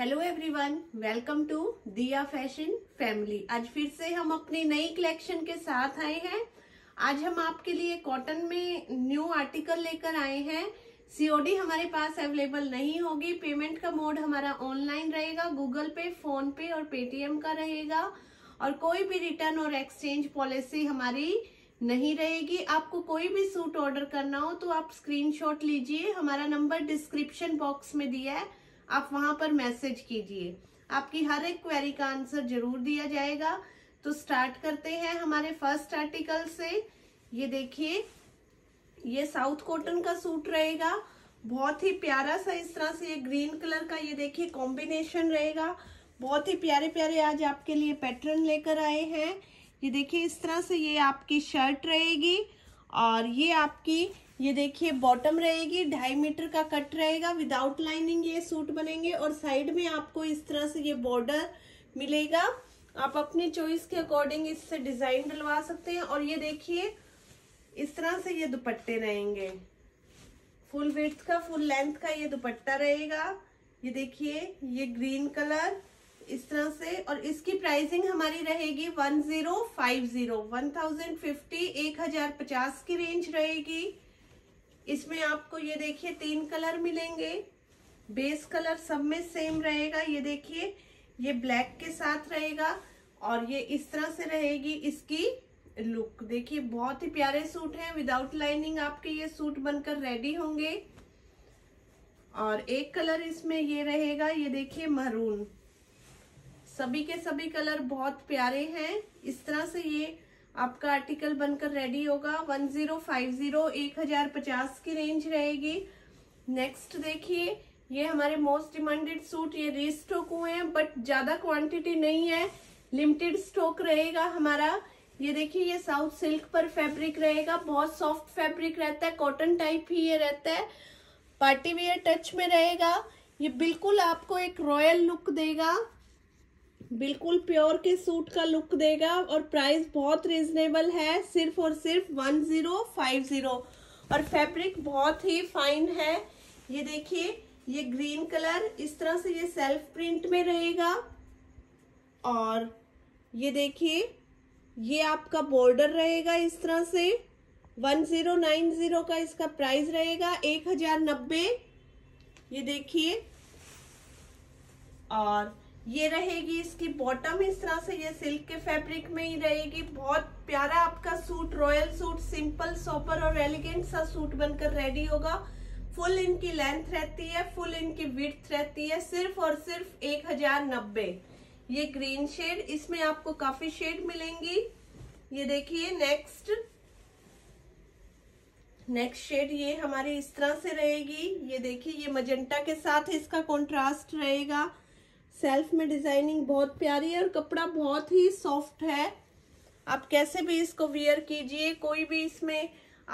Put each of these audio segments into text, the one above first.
Hello everyone, welcome to Diya fashion family. आज फिर से हम अपनी नई कलेक्शन के साथ आए हैं। आज हम आपके लिए कॉटन में न्यू आर्टिकल लेकर आए हैं। सीओडी हमारे पास अवेलेबल नहीं होगी। पेमेंट का मोड हमारा ऑनलाइन रहेगा, गूगल पे, फोन पे और पेटीएम का रहेगा और कोई भी रिटर्न और एक्सचेंज पॉलिसी हमारी नहीं रहेगी। आपको कोई भी सूट ऑर्डर करना हो तो आप स्क्रीनशॉट लीजिए, हमारा नंबर डिस्क्रिप्शन बॉक्स में दिया है, आप वहां पर मैसेज कीजिए, आपकी हर एक क्वेरी का आंसर जरूर दिया जाएगा। तो स्टार्ट करते हैं हमारे फर्स्ट आर्टिकल से। ये देखिए, ये साउथ कॉटन का सूट रहेगा, बहुत ही प्यारा सा इस तरह से ये ग्रीन कलर का, ये देखिए कॉम्बिनेशन रहेगा। बहुत ही प्यारे प्यारे आज आपके लिए पैटर्न लेकर आए हैं। ये देखिए इस तरह से ये आपकी शर्ट रहेगी और ये आपकी, ये देखिए बॉटम रहेगी, 2.5 मीटर का कट रहेगा, विदाउट लाइनिंग ये सूट बनेंगे और साइड में आपको इस तरह से ये बॉर्डर मिलेगा। आप अपने चॉइस के अकॉर्डिंग इससे डिजाइन डलवा सकते हैं। और ये देखिए इस तरह से ये दुपट्टे रहेंगे, फुल विड्थ का, फुल लेंथ का ये दुपट्टा रहेगा। ये देखिए ये ग्रीन कलर इस तरह से। और इसकी प्राइसिंग हमारी रहेगी 1050 की रेंज रहेगी। इसमें आपको ये देखिए 3 कलर मिलेंगे, बेस कलर सब में सेम रहेगा। ये देखिए ये ब्लैक के साथ रहेगा और ये इस तरह से रहेगी इसकी लुक। देखिए बहुत ही प्यारे सूट हैं, विदाउट लाइनिंग आपके ये सूट बनकर रेडी होंगे। और एक कलर इसमें ये रहेगा, ये देखिए मरून। सभी के सभी कलर बहुत प्यारे हैं। इस तरह से ये आपका आर्टिकल बनकर रेडी होगा। 1050 की रेंज रहेगी। नेक्स्ट देखिए, ये हमारे मोस्ट डिमांडेड सूट, ये रीस्टॉक हुए हैं बट ज्यादा क्वांटिटी नहीं है, लिमिटेड स्टॉक रहेगा हमारा। ये देखिए ये साउथ सिल्क पर फैब्रिक रहेगा, बहुत सॉफ्ट फैब्रिक रहता है, कॉटन टाइप ही ये रहता है, पार्टी वियर टच में रहेगा। ये बिल्कुल आपको एक रॉयल लुक देगा, बिल्कुल प्योर के सूट का लुक देगा। और प्राइस बहुत रीजनेबल है, सिर्फ और सिर्फ 1050। और फैब्रिक बहुत ही फाइन है। ये देखिए ये ग्रीन कलर इस तरह से ये सेल्फ प्रिंट में रहेगा। और ये देखिए ये आपका बॉर्डर रहेगा इस तरह से। 1090 का इसका प्राइस रहेगा, 1090। ये देखिए और ये रहेगी इसकी बॉटम इस तरह से, ये सिल्क के फैब्रिक में ही रहेगी। बहुत प्यारा आपका suit, royal suit, simple, sober और एलिगेंट सा सूट बनकर रेडी होगा। फुल इनकी लेंथ रहती है, फुल इनकी विड्थ रहती है, सिर्फ और सिर्फ 1090। ये ग्रीन शेड, इसमें आपको काफी शेड मिलेंगी। ये देखिए नेक्स्ट शेड ये हमारी इस तरह से रहेगी। ये देखिए ये मजेंटा के साथ इसका कॉन्ट्रास्ट रहेगा। सेल्फ में डिजाइनिंग बहुत प्यारी है और कपड़ा बहुत ही सॉफ्ट है। आप कैसे भी इसको वियर कीजिए, कोई भी इसमें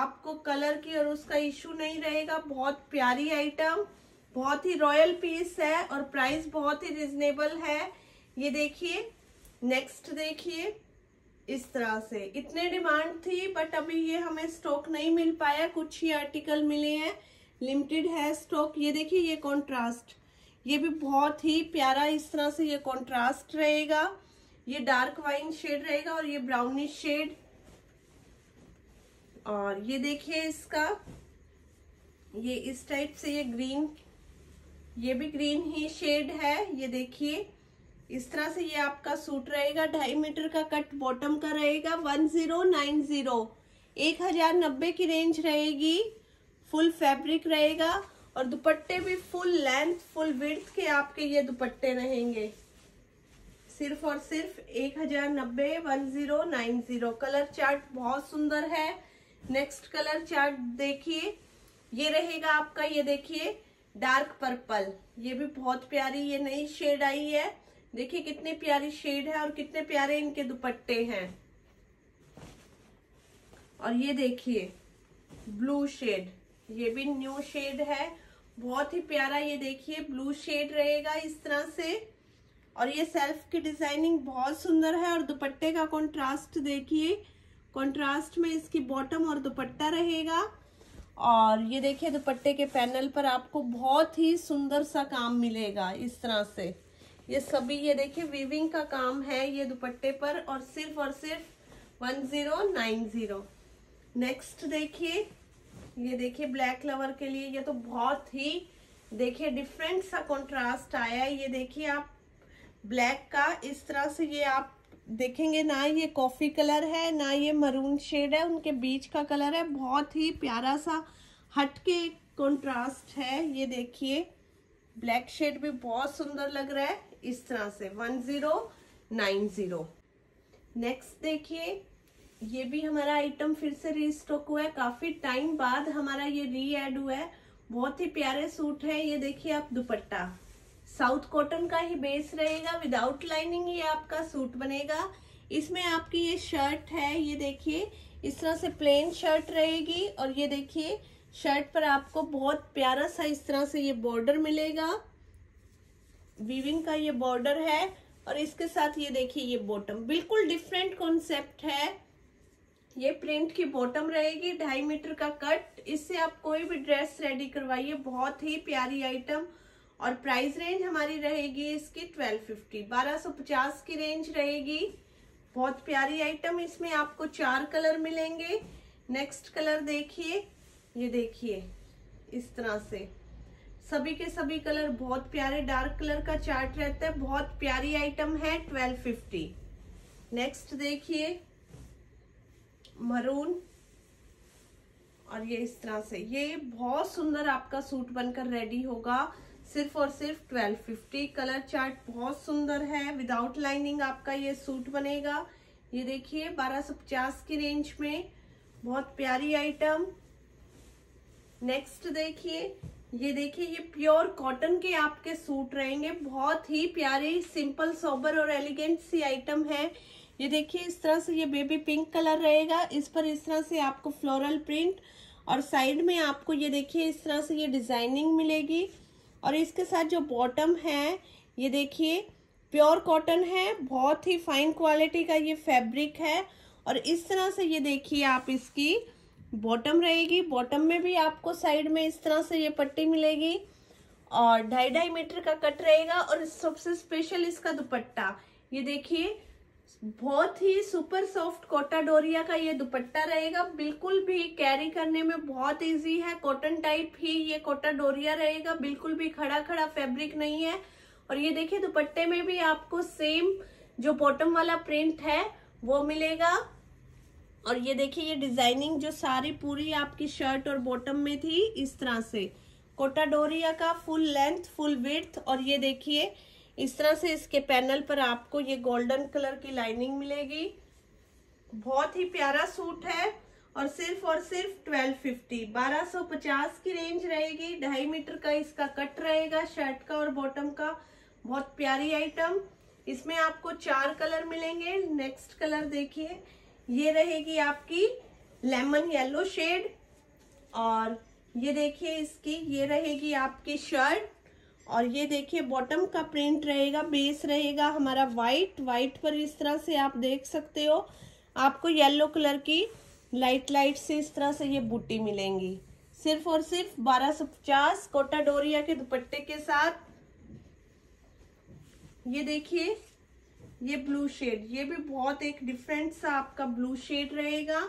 आपको कलर की और उसका इशू नहीं रहेगा। बहुत प्यारी आइटम, बहुत ही रॉयल पीस है और प्राइस बहुत ही रिजनेबल है। ये देखिए नेक्स्ट देखिए इस तरह से, इतने डिमांड थी बट अभी ये हमें स्टॉक नहीं मिल पाया, कुछ ही आर्टिकल मिले हैं, लिमिटेड है स्टॉक। ये देखिए ये कॉन्ट्रास्ट, ये भी बहुत ही प्यारा इस तरह से ये कॉन्ट्रास्ट रहेगा। ये डार्क वाइन शेड रहेगा और ये ब्राउनिश शेड। और ये देखिए इसका ये इस टाइप से ये ग्रीन, ये भी ग्रीन ही शेड है। ये देखिए इस तरह से ये आपका सूट रहेगा, 2.5 मीटर का कट बॉटम का रहेगा। 1090, 1090 की रेंज रहेगी। फुल फैब्रिक रहेगा और दुपट्टे भी फुल लेंथ फुल विड्थ के आपके ये दुपट्टे रहेंगे, सिर्फ और सिर्फ 1090, 1090। कलर चार्ट बहुत सुंदर है। नेक्स्ट कलर चार्ट देखिए, ये रहेगा आपका, ये देखिए डार्क पर्पल, ये भी बहुत प्यारी ये नई शेड आई है। देखिए कितनी प्यारी शेड है और कितने प्यारे इनके दुपट्टे हैं। और ये देखिए ब्लू शेड, ये भी न्यू शेड है, बहुत ही प्यारा, ये देखिए ब्लू शेड रहेगा इस तरह से। और ये सेल्फ की डिजाइनिंग बहुत सुंदर है और दुपट्टे का कॉन्ट्रास्ट देखिए, कॉन्ट्रास्ट में इसकी बॉटम और दुपट्टा रहेगा। और ये देखिए दुपट्टे के पैनल पर आपको बहुत ही सुंदर सा काम मिलेगा इस तरह से। ये सभी ये देखिए वीविंग का काम है ये दुपट्टे पर, और सिर्फ 1090। नेक्स्ट देखिए, ये देखिए ब्लैक लवर के लिए ये तो बहुत ही देखिए डिफरेंट सा कंट्रास्ट आया है। ये देखिए आप ब्लैक का इस तरह से, ये आप देखेंगे ना ये कॉफी कलर है ना ये मरून शेड है, उनके बीच का कलर है। बहुत ही प्यारा सा हटके कंट्रास्ट है। ये देखिए ब्लैक शेड भी बहुत सुंदर लग रहा है इस तरह से 1090। नेक्स्ट देखिए, ये भी हमारा आइटम फिर से रीस्टॉक हुआ है, काफी टाइम बाद हमारा ये रीएड हुआ है। बहुत ही प्यारे सूट है। ये देखिए आप दुपट्टा साउथ कॉटन का ही बेस रहेगा, विदाउट लाइनिंग ये आपका सूट बनेगा। इसमें आपकी ये शर्ट है, ये देखिए इस तरह से प्लेन शर्ट रहेगी, और ये देखिए शर्ट पर आपको बहुत प्यारा सा इस तरह से ये बॉर्डर मिलेगा, वीविंग का ये बॉर्डर है, और इसके साथ ये देखिए ये बॉटम बिल्कुल डिफरेंट कॉन्सेप्ट है। ये प्रिंट की बॉटम रहेगी, 2.5 मीटर का कट, इससे आप कोई भी ड्रेस रेडी करवाइए। बहुत ही प्यारी आइटम, और प्राइस रेंज हमारी रहेगी इसकी 1250 की रेंज रहेगी। बहुत प्यारी आइटम, इसमें आपको 4 कलर मिलेंगे। नेक्स्ट कलर देखिए, ये देखिए इस तरह से सभी के सभी कलर बहुत प्यारे, डार्क कलर का चार्ट रहता है। बहुत प्यारी आइटम है 1250। नेक्स्ट देखिए मरून, और ये इस तरह से ये बहुत सुंदर आपका सूट बनकर रेडी होगा सिर्फ और सिर्फ 1250। कलर चार्ट बहुत सुंदर है, विदाउट लाइनिंग आपका ये सूट बनेगा। ये देखिए 1250 की रेंज में बहुत प्यारी आइटम। नेक्स्ट देखिए, ये देखिए ये प्योर कॉटन के आपके सूट रहेंगे। बहुत ही प्यारे, सिंपल, सोबर और एलिगेंट सी आइटम है। ये देखिए इस तरह से ये बेबी पिंक कलर रहेगा, इस पर इस तरह से आपको फ्लोरल प्रिंट, और साइड में आपको ये देखिए इस तरह से ये डिजाइनिंग मिलेगी, और इसके साथ जो बॉटम है ये देखिए प्योर कॉटन है, बहुत ही फाइन क्वालिटी का ये फैब्रिक है। और इस तरह से ये देखिए आप इसकी बॉटम रहेगी, बॉटम में भी आपको साइड में इस तरह से ये पट्टी मिलेगी, और 2.5 मीटर का कट रहेगा। और सबसे स्पेशल इसका दुपट्टा, ये देखिए बहुत ही सुपर सॉफ्ट कोटा डोरिया का ये दुपट्टा रहेगा, बिल्कुल भी कैरी करने में बहुत इजी है। कॉटन टाइप ही ये कोटा डोरिया रहेगा, बिल्कुल भी खड़ा खड़ा फैब्रिक नहीं है। और ये देखिए दुपट्टे में भी आपको सेम जो बॉटम वाला प्रिंट है वो मिलेगा, और ये देखिए ये डिजाइनिंग जो सारी पूरी आपकी शर्ट और बॉटम में थी इस तरह से कोटा डोरिया का फुल लेंथ फुल विड्थ। और ये देखिए इस तरह से इसके पैनल पर आपको ये गोल्डन कलर की लाइनिंग मिलेगी। बहुत ही प्यारा सूट है, और सिर्फ 1250 की रेंज रहेगी। 2.5 मीटर का इसका कट रहेगा शर्ट का और बॉटम का। बहुत प्यारी आइटम, इसमें आपको 4 कलर मिलेंगे। नेक्स्ट कलर देखिए, ये रहेगी आपकी लेमन येलो शेड, और ये देखिए इसकी ये रहेगी आपकी शर्ट, और ये देखिए बॉटम का प्रिंट रहेगा, बेस रहेगा हमारा वाइट। वाइट पर इस तरह से आप देख सकते हो, आपको येलो कलर की लाइट लाइट से इस तरह से ये बूटी मिलेंगी सिर्फ और सिर्फ 1250 कोटा डोरिया के दुपट्टे के साथ। ये देखिए ये ब्लू शेड, ये भी बहुत एक डिफरेंट सा आपका ब्लू शेड रहेगा,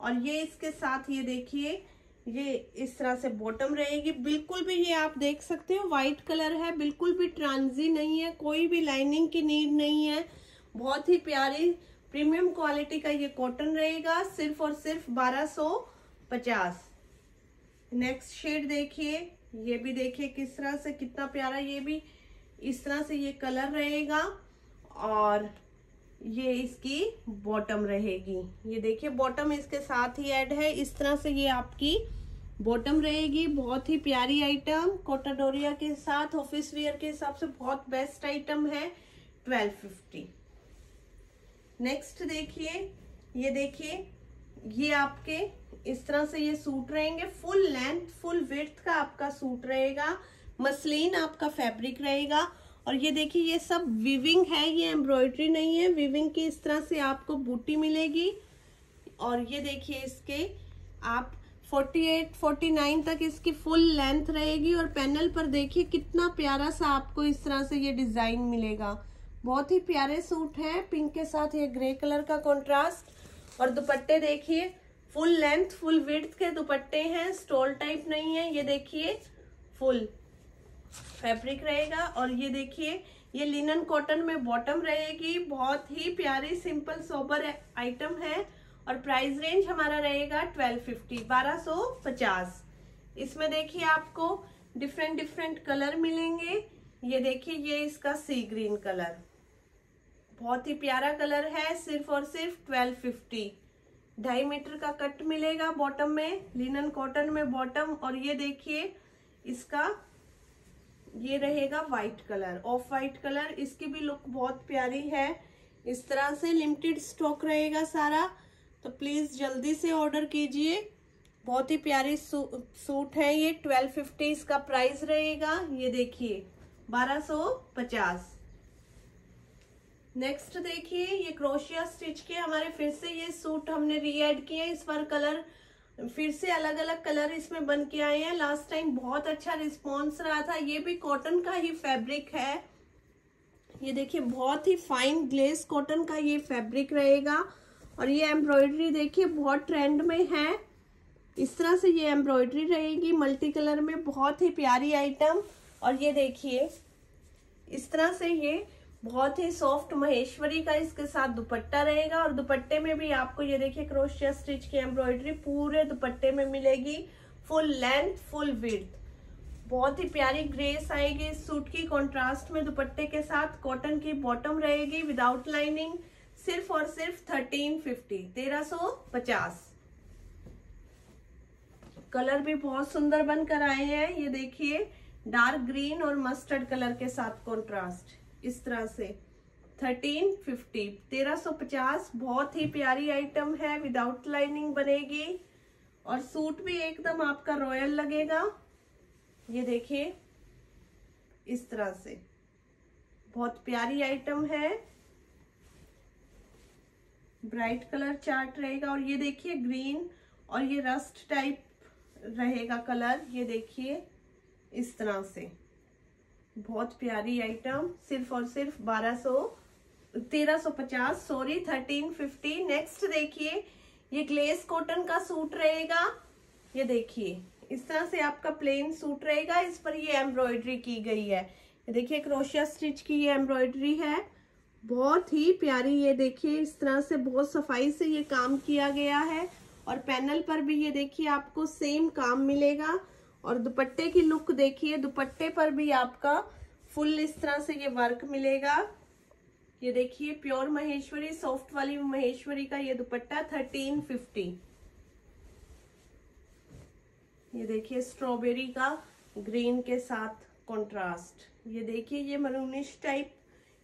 और ये इसके साथ ये देखिए ये इस तरह से बॉटम रहेगी। बिल्कुल भी ये आप देख सकते हो वाइट कलर है, बिल्कुल भी ट्रांजी नहीं है, कोई भी लाइनिंग की नीड नहीं है। बहुत ही प्यारी प्रीमियम क्वालिटी का ये कॉटन रहेगा सिर्फ और सिर्फ 1250। नेक्स्ट शेड देखिए, ये भी देखिए किस तरह से कितना प्यारा, ये भी इस तरह से ये कलर रहेगा, और ये इसकी बॉटम रहेगी। ये देखिए बॉटम इसके साथ ही ऐड है, इस तरह से ये आपकी बॉटम रहेगी। बहुत ही प्यारी आइटम, कोटा डोरिया के साथ ऑफिस वेयर के हिसाब से बहुत बेस्ट आइटम है 1250। नेक्स्ट देखिए, ये देखिए ये आपके इस तरह से ये सूट रहेंगे, फुल लेंथ फुल विड्थ का आपका सूट रहेगा, मसलिन आपका फैब्रिक रहेगा। और ये देखिए ये सब वीविंग है, ये एम्ब्रॉयडरी नहीं है, वीविंग की इस तरह से आपको बूटी मिलेगी। और ये देखिए इसके आप 48, 49 तक इसकी फुल लेंथ रहेगी। और पैनल पर देखिए कितना प्यारा सा आपको इस तरह से ये डिजाइन मिलेगा। बहुत ही प्यारे सूट है, पिंक के साथ ये ग्रे कलर का कंट्रास्ट। और दुपट्टे देखिए फुल लेंथ फुल विड्थ के दुपट्टे हैं, स्टॉल टाइप नहीं है। ये देखिए फुल फैब्रिक रहेगा। और ये देखिए ये लिनन कॉटन में बॉटम रहेगी। बहुत ही प्यारी सिंपल सोबर आइटम है। और प्राइस रेंज हमारा रहेगा 1250, 1250। इसमें देखिए आपको डिफरेंट डिफरेंट कलर मिलेंगे। ये देखिए ये इसका सी ग्रीन कलर, बहुत ही प्यारा कलर है। सिर्फ और सिर्फ 1250। 2.5 मीटर का कट मिलेगा बॉटम में, लिनन कॉटन में बॉटम। और ये देखिए इसका ये रहेगा white colour, off white colour. इसकी भी लुक बहुत प्यारी है। इस तरह से लिमिटेड स्टॉक रहेगा सारा, तो प्लीज़ जल्दी से ऑर्डर कीजिए। बहुत ही प्यारी सूट है ये। 1250 इसका प्राइस रहेगा। ये देखिए 1250। नेक्स्ट देखिए ये क्रोशिया स्टिच के हमारे फिर से ये सूट हमने रीएड किए। इस बार कलर फिर से अलग अलग कलर इसमें बन के आए हैं। लास्ट टाइम बहुत अच्छा रिस्पॉन्स रहा था। ये भी कॉटन का ही फैब्रिक है। ये देखिए बहुत ही फाइन ग्लेस कॉटन का ये फैब्रिक रहेगा। और ये एम्ब्रॉयडरी देखिए बहुत ट्रेंड में है। इस तरह से ये एम्ब्रॉयडरी रहेगी मल्टी कलर में, बहुत ही प्यारी आइटम। और ये देखिए इस तरह से ये बहुत ही सॉफ्ट महेश्वरी का इसके साथ दुपट्टा रहेगा। और दुपट्टे में भी आपको ये देखिए क्रोशिया स्टिच की एम्ब्रॉयडरी पूरे दुपट्टे में मिलेगी, फुल लेंथ फुल विड्थ। बहुत ही प्यारी ग्रेस आएगी इस सूट की कॉन्ट्रास्ट में दुपट्टे के साथ। कॉटन की बॉटम रहेगी विदाउट लाइनिंग। सिर्फ और सिर्फ 1350, 1350। कलर भी बहुत सुंदर बनकर आए हैं। ये देखिए डार्क ग्रीन और मस्टर्ड कलर के साथ कंट्रास्ट। इस तरह से 1350, 1350। बहुत ही प्यारी आइटम है, विदाउट लाइनिंग बनेगी। और सूट भी एकदम आपका रॉयल लगेगा। ये देखिए इस तरह से बहुत प्यारी आइटम है। ब्राइट कलर चार्ट रहेगा। और ये देखिए ग्रीन और ये रस्ट टाइप रहेगा कलर। ये देखिए इस तरह से बहुत प्यारी आइटम। सिर्फ और सिर्फ 1350, सॉरी 1350। नेक्स्ट देखिए ये ग्लेस कॉटन का सूट रहेगा। ये देखिए इस तरह से आपका प्लेन सूट रहेगा। इस पर ये एम्ब्रॉयडरी की गई है। ये देखिए क्रोशिया स्टिच की ये एम्ब्रॉयडरी है, बहुत ही प्यारी। ये देखिए इस तरह से बहुत सफाई से ये काम किया गया है। और पैनल पर भी ये देखिए आपको सेम काम मिलेगा। और दुपट्टे की लुक देखिए, दुपट्टे पर भी आपका फुल इस तरह से ये वर्क मिलेगा। ये देखिए प्योर महेश्वरी, सॉफ्ट वाली महेश्वरी का ये दुपट्टा 1350। ये देखिए स्ट्रॉबेरी का ग्रीन के साथ कॉन्ट्रास्ट। ये देखिए ये मरूनिश टाइप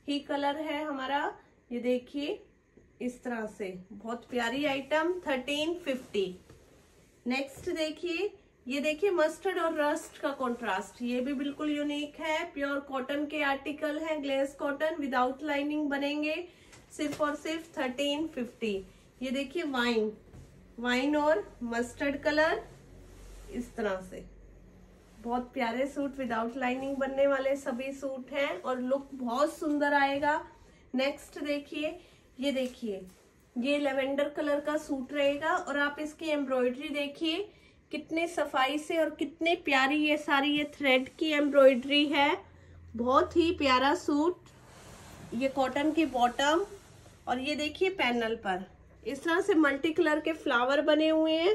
ही कलर है हमारा। ये देखिए इस तरह से बहुत प्यारी आइटम 1350। नेक्स्ट देखिए ये देखिए मस्टर्ड और रस्ट का कंट्रास्ट। ये भी बिल्कुल यूनिक है। प्योर कॉटन के आर्टिकल हैं, ग्लेस कॉटन, विदाउट लाइनिंग बनेंगे। सिर्फ और सिर्फ 1350। ये देखिए वाइन वाइन और मस्टर्ड कलर। इस तरह से बहुत प्यारे सूट, विदाउट लाइनिंग बनने वाले सभी सूट हैं और लुक बहुत सुंदर आएगा। नेक्स्ट देखिए ये लेवेंडर कलर का सूट रहेगा। और आप इसकी एम्ब्रॉयडरी देखिए कितने सफाई से और कितने प्यारी ये सारी ये थ्रेड की एम्ब्रॉयडरी है। बहुत ही प्यारा सूट, ये कॉटन की बॉटम। और ये देखिए पैनल पर इस तरह से मल्टी कलर के फ्लावर बने हुए हैं,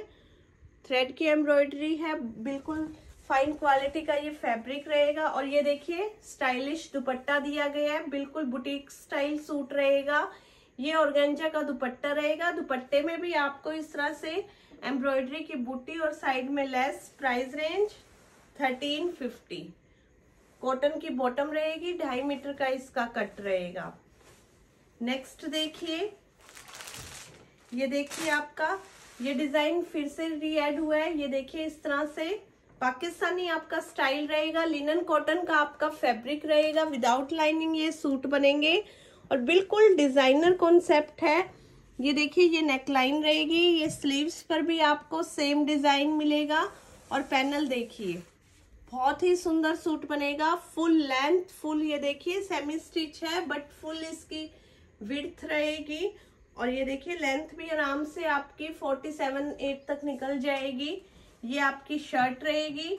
थ्रेड की एम्ब्रॉयडरी है, बिल्कुल फाइन क्वालिटी का ये फैब्रिक रहेगा। और ये देखिए स्टाइलिश दुपट्टा दिया गया है, बिल्कुल बुटीक स्टाइल सूट रहेगा। ये ऑर्गेंजा का दुपट्टा रहेगा। दुपट्टे में भी आपको इस तरह से एम्ब्रॉयडरी की बूटी और साइड में लेस। Price range 1350। कॉटन की बॉटम रहेगी, 2.5 मीटर का इसका कट रहेगा। नेक्स्ट देखिए ये देखिए आपका ये डिजाइन फिर से रीएड हुआ है। ये देखिए इस तरह से पाकिस्तानी आपका स्टाइल रहेगा, लिनन कॉटन का आपका फैब्रिक रहेगा, विदाउट लाइनिंग ये सूट बनेंगे। और बिल्कुल डिजाइनर कॉन्सेप्ट है। ये देखिए ये नेकलाइन रहेगी, ये स्लीव्स पर भी आपको सेम डिज़ाइन मिलेगा। और पैनल देखिए बहुत ही सुंदर सूट बनेगा, फुल लेंथ फुल, ये देखिए सेमी स्टिच है बट फुल इसकी विड्थ रहेगी। और ये देखिए लेंथ भी आराम से आपकी 47-8 तक निकल जाएगी। ये आपकी शर्ट रहेगी,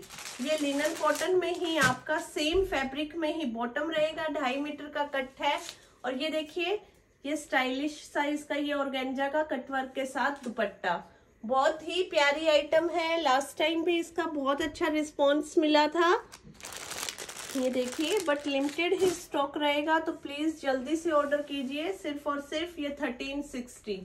ये लिनन कॉटन में ही आपका सेम फैब्रिक में ही बॉटम रहेगा, 2.5 मीटर का कट है। और ये देखिए ये स्टाइलिश साइज का ये ऑर्गेन्जा का कटवर्क के साथ दुपट्टा, बहुत ही प्यारी आइटम है। लास्ट टाइम भी इसका बहुत अच्छा रिस्पॉन्स मिला था। ये देखिए बट लिमिटेड ही स्टॉक रहेगा, तो प्लीज़ जल्दी से ऑर्डर कीजिए, सिर्फ और सिर्फ ये 1360।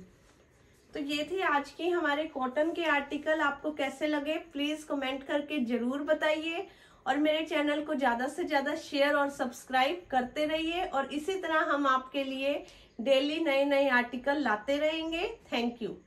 तो ये थी आज की हमारे कॉटन के आर्टिकल, आपको कैसे लगे प्लीज़ कमेंट करके ज़रूर बताइए। और मेरे चैनल को ज़्यादा से ज़्यादा शेयर और सब्सक्राइब करते रहिए, और इसी तरह हम आपके लिए डेली नए नए आर्टिकल लाते रहेंगे। Thank you.